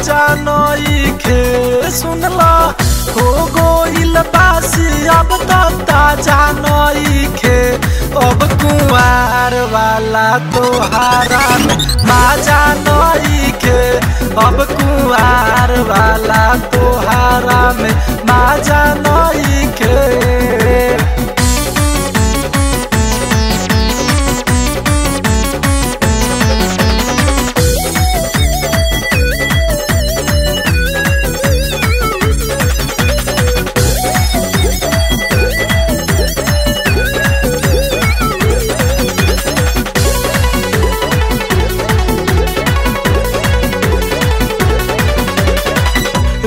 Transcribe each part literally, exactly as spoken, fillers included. मजा नईखे सुनला हो गोइल बासी अब ताजा नईखे अब कुँवार बाला तोहरा में मजा नईखे अब कुँवार बाला तोहरा में मजा नईखे।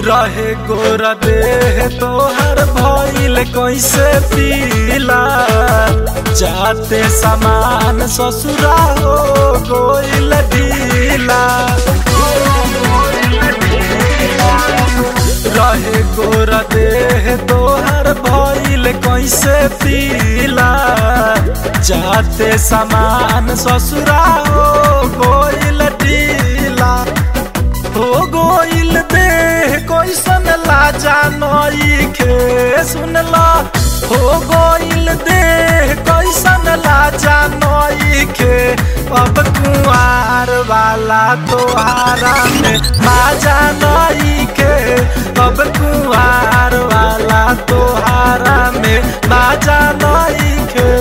रहे गोरा देह तोहर भइल कैसे पीला जाते समान ससुरा हो गोइल ढीला। रहे गोरा देह तोहर भइल कैसे पीला जाते समान ससुरा हो गोइल ढीला। हो गोइल देह कैसन लाजा नईखे सुनला हो गोइल देह कैसन लाजा नईखे अब कुँवार बाला तोहरा में मजा नईखे अब कुँवार बाला तोहरा में मजा नईखे।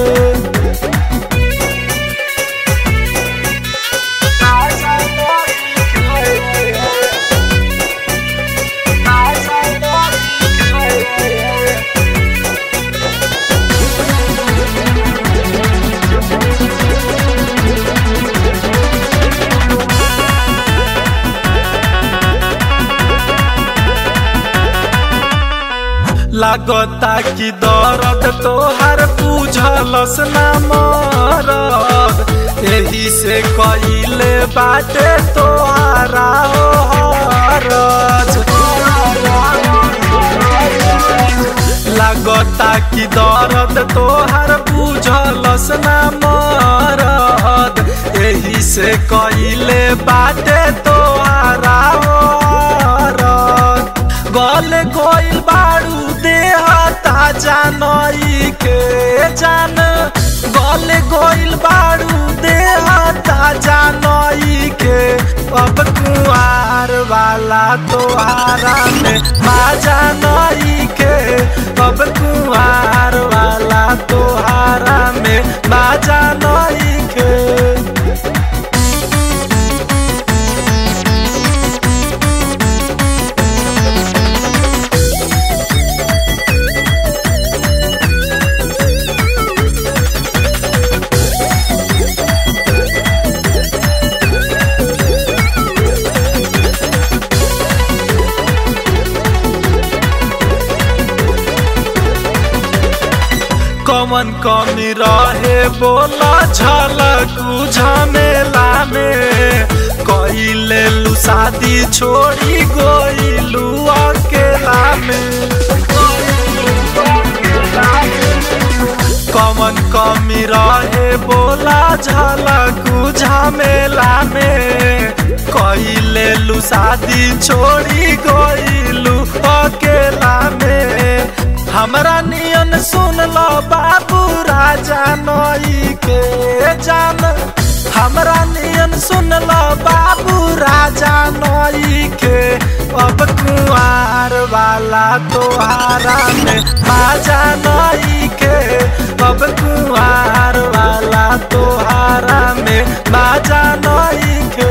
लागता कि दर्द तोहर बुझलस ना मरद यही से कइले बाटे तोहरा हो हरज। लागता कि दर्द तोहर बुझलस ना मरद यही से कइले बाटे तोहरा हो हरद। गल गइल बारू देह ताजा नईखे जान गल गइल बारू देह ताजा नईखे अब कुँवार बाला तोहरा में मजा नईखे अब कुँवार बाला तोहरा में मजा नईखे। कौन कमी रहे बोला झलकू झमेला में कइले लू शादी छोड़ी गइलू अकेला में। कौन कमी रहे बोला झलकू झमेला में कइले लू शादी छोड़ी गइलू अकेला में। हमरा नियन सुन लो बाबू राजा नईखे जान हमरा नियन सुन लो बाबू राजा नईखे अब कुँवार बाला तोहरा में मजा नईखे अब कुँवार बाला तोहरा में मजा नईखे।